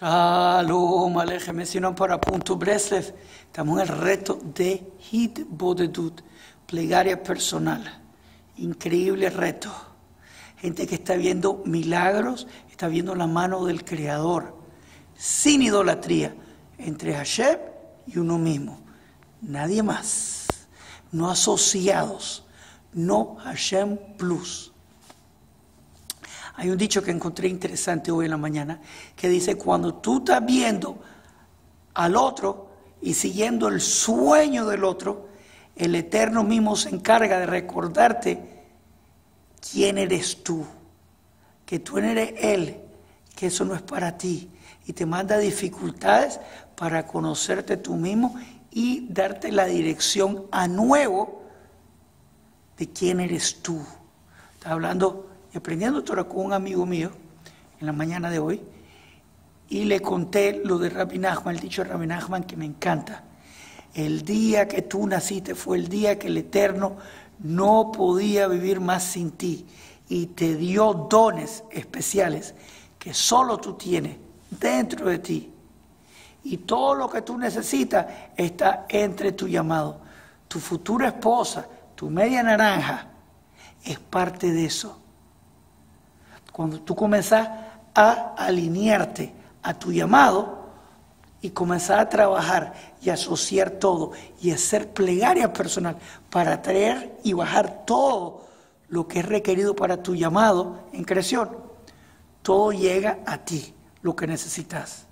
Shalom Alejem, sino para Punto Breslev. Estamos en el reto de Hitbodedut, plegaria personal. Increíble reto. Gente que está viendo milagros, está viendo la mano del Creador, sin idolatría, entre Hashem y uno mismo. Nadie más. No asociados. No Hashem Plus. Hay un dicho que encontré interesante hoy en la mañana que dice, cuando tú estás viendo al otro y siguiendo el sueño del otro, el Eterno mismo se encarga de recordarte quién eres tú, que tú eres Él, que eso no es para ti, y te manda dificultades para conocerte tú mismo y darte la dirección a nuevo de quién eres tú. Estás hablando y aprendiendo Torah con un amigo mío en la mañana de hoy, y le conté lo de Rebi Najman, el dicho de Rebi Najman que me encanta. El día que tú naciste fue el día que el Eterno no podía vivir más sin ti y te dio dones especiales que solo tú tienes dentro de ti. Y todo lo que tú necesitas está entre tu llamado. Tu futura esposa, tu media naranja, es parte de eso. Cuando tú comenzás a alinearte a tu llamado y comenzás a trabajar y asociar todo y hacer plegaria personal para traer y bajar todo lo que es requerido para tu llamado en creación, todo llega a ti, lo que necesitas.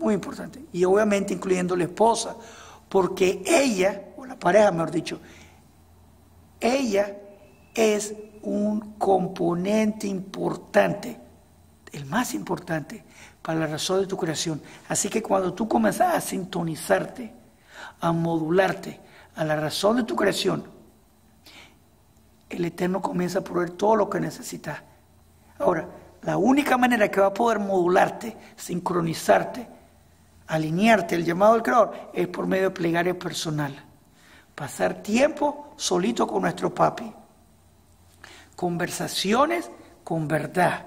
Muy importante. Y obviamente incluyendo la esposa, porque ella, o la pareja mejor dicho, ella es un componente importante, el más importante para la razón de tu creación. Así que cuando tú comenzás a sintonizarte, a modularte a la razón de tu creación, el Eterno comienza a proveer todo lo que necesitas. Ahora, la única manera que va a poder modularte, sincronizarte, alinearte al llamado del Creador, es por medio de plegaria personal. Pasar tiempo solito con nuestro papi. Conversaciones con verdad,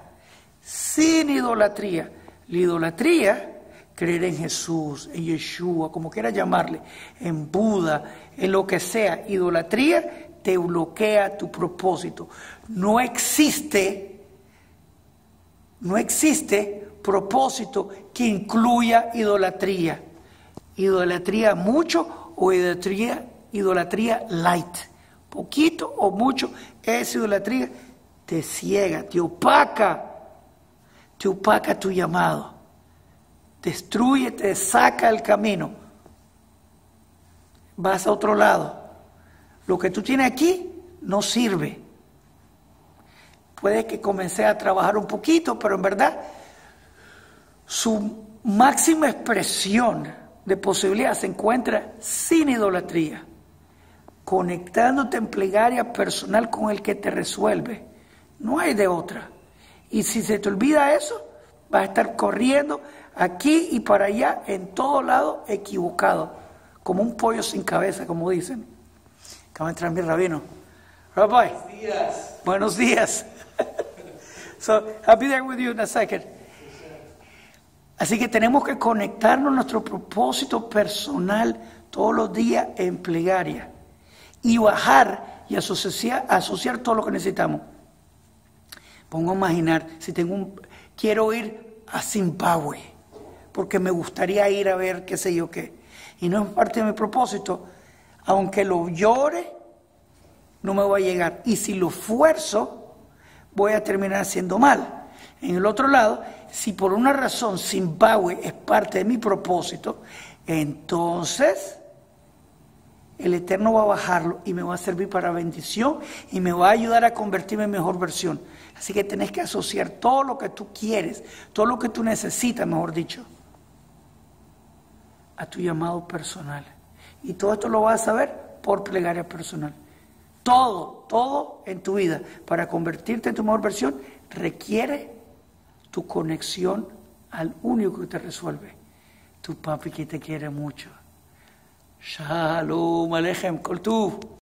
sin idolatría. La idolatría, creer en Jesús, en Yeshua, como quiera llamarle, en Buda, en lo que sea. Idolatría te bloquea tu propósito. No existe propósito que incluya idolatría. Idolatría mucho o idolatría light. Poquito o mucho, esa idolatría te ciega, te opaca tu llamado, destruye, te saca el camino, vas a otro lado. Lo que tú tienes aquí no sirve. Puede que comencé a trabajar un poquito, pero en verdad su máxima expresión de posibilidad se encuentra sin idolatría. Conectándote en plegaria personal con el que te resuelve. No hay de otra. Y si se te olvida eso, vas a estar corriendo aquí y para allá, en todo lado, equivocado. Como un pollo sin cabeza, como dicen. Acaba de entrar mi rabino. Rabbi. Buenos días. Buenos días. So, I'll be there with you in a second. Así que tenemos que conectarnos a nuestro propósito personal todos los días en plegaria. Y bajar y asociar todo lo que necesitamos. Pongo a imaginar, si tengo quiero ir a Zimbabue, porque me gustaría ir a ver qué sé yo qué. Y no es parte de mi propósito, aunque lo llore, no me va a llegar. Y si lo esfuerzo, voy a terminar haciendo mal. En el otro lado, si por una razón Zimbabue es parte de mi propósito, entonces el Eterno va a bajarlo y me va a servir para bendición y me va a ayudar a convertirme en mejor versión. Así que tenés que asociar todo lo que tú quieres, todo lo que tú necesitas, mejor dicho, a tu llamado personal. Y todo esto lo vas a saber por plegaria personal. Todo en tu vida, para convertirte en tu mejor versión, requiere tu conexión al único que te resuelve. Tu papi que te quiere mucho. Shalom Alejem, Koltu.